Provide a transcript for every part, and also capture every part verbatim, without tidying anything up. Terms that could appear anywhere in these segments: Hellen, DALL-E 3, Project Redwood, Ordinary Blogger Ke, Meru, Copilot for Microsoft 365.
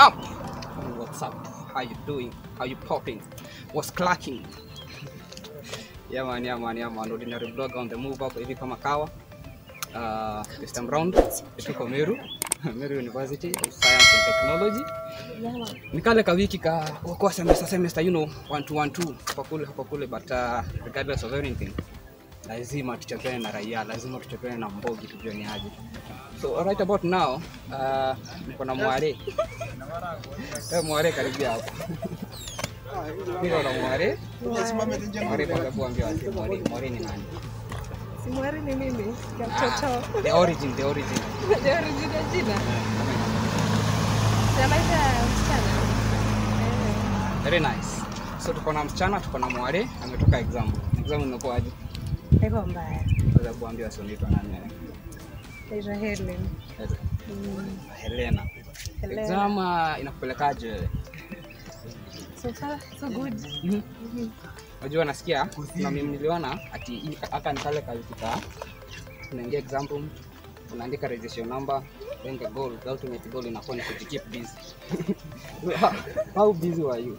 up. What's up? How you doing? How you popping? What's clacking? Yeah man, yeah man, yeah man. Ordinary blogger on the move up. If you come Akawa, uh, this time round, if you come Meru, Meru University of Science and Technology. Nikale ka wiki ka kwa semester semester, you know, one two one two, pakule pakule, but uh, regardless of anything, lazima tuchapane na raia, lazima tuchapane na mbogi tujue ni aje. So right about now, uh, niko na mware. Eh, mware karibu hapo. Niko na mware. Unasimama nje mware kwa kuambia watu mware, mware ni nani? Si mware ni mimi, ya mtoto. The origin, the origin. The origin ya jina. Sema ya msichana. Very nice. So tuko na msichana, tuko na mware, ametoka exam. Exam inakuwa aje? Iko mbaya. Kwa kuambia watu ni nani? Helen. Helen. Mm. Helena. Helena. Exam inakupelekaje? So far so good. Mhm. Mm. Unajua nasikia na mimi niliona ati hata nikale katika unaingia exam room unaandika registration number, then the goal, the ultimate goal inakuwa ni to keep busy. How busy were you?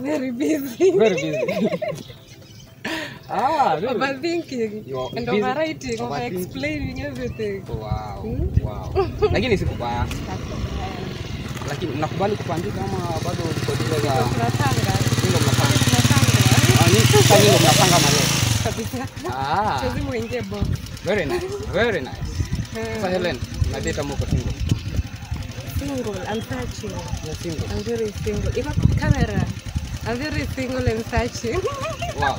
Very busy. Very busy. Ah, really? Overthinking you and busy. Overwriting, over explaining everything. Wow, hmm? Wow. Lakini sikubaya. Lakini mnakubali kuandika kama bado kodile za tunatanga. Ndio mnapanga. Ah, ni sasa ndio mnapanga mali. Kabisa. Ah. Lazima uingie box. Very nice. Very nice. Sasa Hellen, na data mko single. Single, I'm touching. You're single. I'm very single. Iko camera. I'm very single and touching. Wow.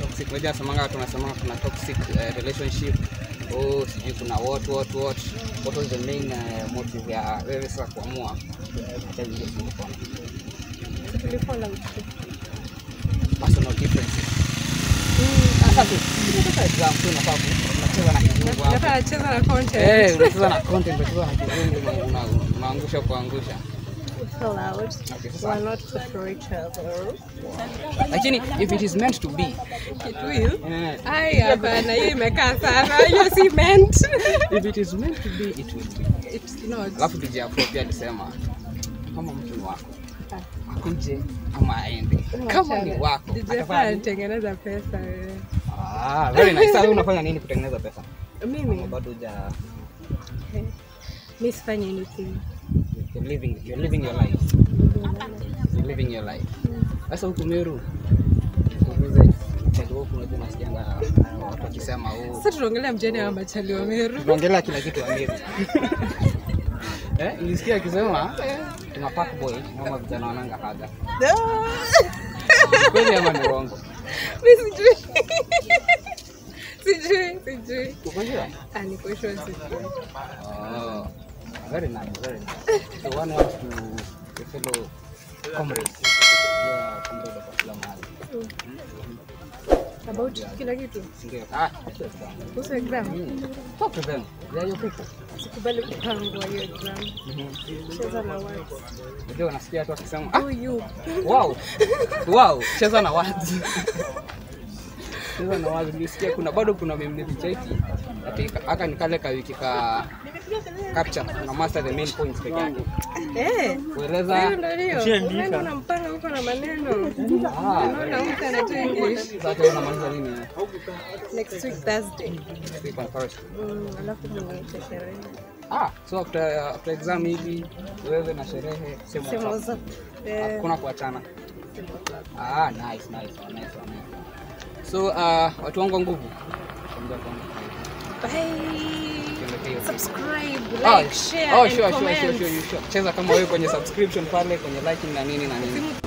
Toxic moja samanga tunasema kuna toxic uh, relationship. Oh, sijui kuna what what what what was the main uh, motive ya wewe sasa kuamua hata hiyo silikona silikona personal differences. Sasa tu unataka exam tu na papo unacheza na kizungu hapo, unataka cheza na content. Eh, unacheza na content, unacheza na kizungu na unaangusha kuangusha. Fell out. Okay, so we're not for each other. Actually, if it is meant to be, it will. Aye, but I imekaa sana. You see meant. If it is meant to be, it will be. It's not. Alafu kijia pia alisema kama mtu wako akuje ama aende. Kama ni wako atatengeneza pesa wewe. Ah, very nice. Sasa unafanya nini kutengeneza pesa? Mimi bado ja mimi sifanyi anything. You're living, you're living your life. You're living your life. Sasa huko Meru, kuuliza chaguo kuna jina sikianga watu wakisema oh. Sasa tunaongelea mjane wa machali wa Meru. Tunaongelea kila kitu wa Meru. Eh, nilisikia akisema tuna pack boy, mama vijana wananga haga. Kweli ama ni uongo? Mimi sijui. Sijui, sijui. Uko sure? Ah, niko sure sijui. Oh. Very nice, very nice. So one out to the fellow comrades. Yeah, comrades of Islam. About kila kitu? Ndio. Ah, kuhusu exam. Talk to them. They are your people. Sikubali kupangwa hiyo exam. Cheza na words. Ndio nasikia watu wakisema, "Ah, you. Wow. Wow, cheza na words." Cheza na words. Nisikia kuna bado kuna memnificheki. Atika aka nikale ka wiki ka capture na master the main points peke yake. Eh, kueleza unaenda unampanga huko na maneno. Ah, unaona mtu anatoa English baada ya kumaliza nini? Next week Thursday. Week on first. Alafu mnaanza sherehe. Ah, so after uh, after exam hivi wewe na sherehe sema sema hakuna kuachana. Ah, nice nice one, nice one. So uh watu wangu nguvu. Bye. Subscribe, like, oh, share, oh, sure, and comment. Oh, sure, sure, sure, sure. Cheza kama wewe kwenye subscription pale, kwenye liking na nini na nini.